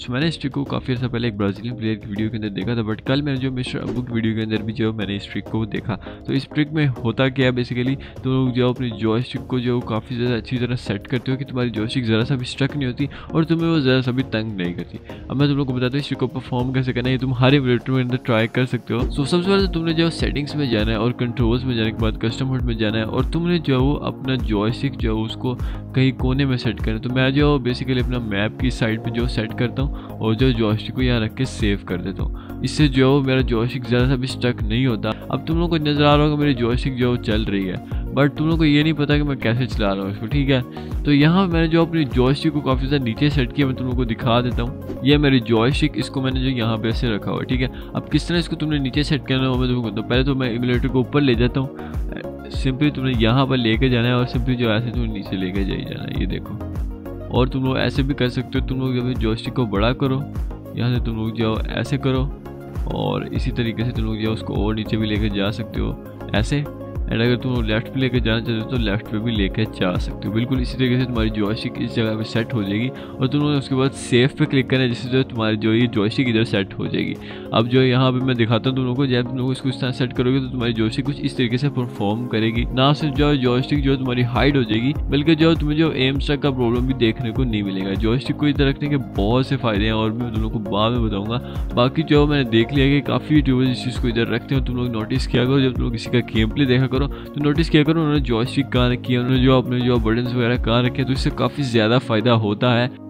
सो मैंने इस ट्रिक को काफ़ी अर्सा पहले एक ब्राज़ीलियन प्लेयर की वीडियो के अंदर देखा था, बट कल मैंने जो मिस्टर अबू की वीडियो के अंदर भी जो मैंने इस ट्रिक को देखा। तो इस ट्रिक में होता क्या है, बेसिकली तुम लोग जो अपने जॉयस्टिक को जो काफ़ी ज़्यादा अच्छी तरह सेट करते हो कि तुम्हारी जॉयस्टिक ज़रा सा भी स्ट्रक नहीं होती और तुम्हें वो ज़रा सा भी तंग नहीं करती। अब मैं तुम लोग को बताता हूँ इस ट्रिक को परफॉर्म कैसे करना है, तुम हर एमुलेटर में अंदर ट्राई कर सकते हो। सो सबसे पहले तुमने जो सेटिंग्स में जाना है और कंट्रोल्स में जाने के बाद कस्टम हुड में जाना है और तुमने जो वो अपना जॉयस्टिक जो उसको कहीं कोने में सेट करना है। तो मैं जो बेसिकली अपना मैप की साइड पर जो सेट करता हूँ और जो जॉयस्टिक को यहाँ रख के सेव कर देता हूँ, इससे जो मेरा जॉयस्टिक ज़्यादा सा भी स्टक नहीं होता। अब तुम लोग को नज़र आ रहा होगा मेरी जॉयस्टिक जो चल रही है, बट तुम लोग को ये नहीं पता कि मैं कैसे चला रहा हूँ इसको, ठीक है। तो यहाँ मैंने जो अपनी जॉयस्टिक को काफ़ी ज़्यादा नीचे सेट किया, मैं तुम लोग को दिखा देता हूँ। ये मेरी जॉयस्टिक, इसको मैंने जो यहाँ पे ऐसे रखा हुआ है, ठीक है। अब किस तरह इसको तुमने नीचे सेट करना हो मैं तुमको बताता हूँ। पहले तो मैं एमुलेटर को ऊपर ले जाता हूँ, सिंपली तुमने यहाँ पर लेके जाना है और सिंपली जो ऐसे तुम्हें नीचे लेके जाना है, ये देखो। और तुम लोग ऐसे भी कर सकते हो, तुम लोग जब जॉयस्टिक को बड़ा करो यहाँ से तुम लोग जाओ ऐसे करो और इसी तरीके से तुम लोग जाओ उसको और नीचे भी लेके जा सकते हो ऐसे। एंड अगर तुम लेफ्ट पे लेकर जाना चाहते हो तो लेफ्ट पे भी लेकर जा सकते हो। बिल्कुल इसी तरीके से तुम्हारी जॉयस्टिक इस जगह पे सेट हो जाएगी और तुम लोग उसके बाद सेव पे क्लिक करना है, जिससे जो तुम्हारी जो ये जॉयस्टिक इधर सेट हो जाएगी। अब जो यहाँ पे मैं दिखाता हूँ तुम लोगों को, जब तुम लोग इसको इस तरह सेट करोगे तो तुम्हारी जॉयस्टिक कुछ इस तरीके से परफॉर्म करेगी। ना सिर्फ जो जॉयस्टिक जो तुम्हारी हाइड हो जाएगी, बल्कि जो तुम्हें जो एम स्ट्रक का प्रॉब्लम भी देखने को नहीं मिलेगा। जॉयस्टिक को इधर रखने के बहुत से फायदे हैं और मैं तुम लोग को बाद में बताऊँगा। बाकी जो मैंने देख लिया कि काफ़ी यूट्यूबर्स इस चीज़ को इधर रखते हो, तुम लोग नोटिस किया करो। जब तुम लोग किसी का गेम प्ले देखा करो तो नोटिस किया करो उन्होंने जॉयस्टिक कहाँ रखी है, उन्होंने जो अपने जो बटन्स वगैरह कहाँ रखे हैं, तो इससे काफ़ी ज़्यादा फायदा होता है।